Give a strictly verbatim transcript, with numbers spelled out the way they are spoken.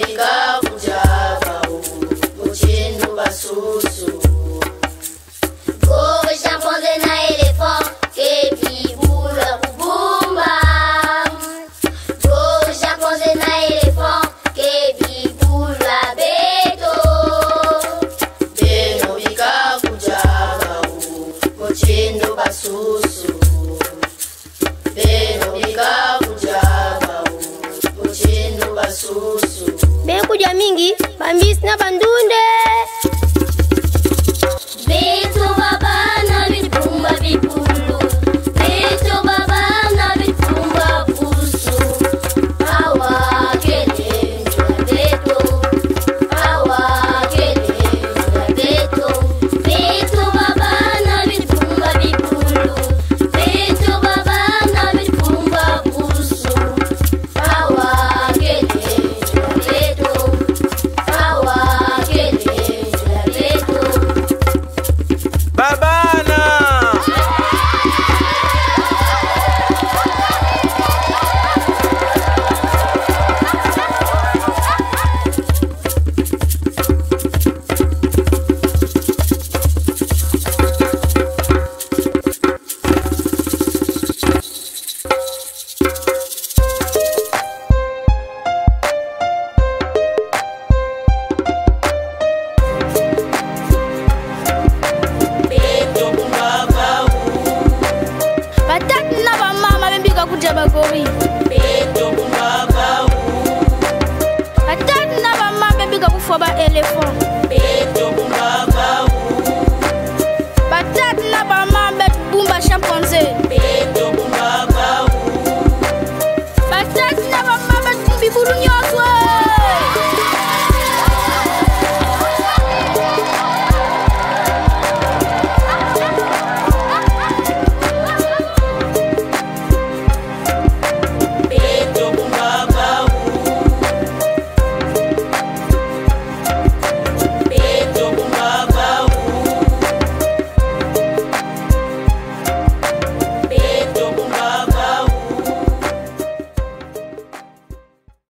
Ingavunjavaho muchinu basusu Go champonze na elefant Kepi bula kubumba Go champonze na elefant Kepi bula beto Beno ingavunjavaho muchinu basusu Beno ingavunjavaho muchinu basusu Beno kuja mingi bambis na bandunde.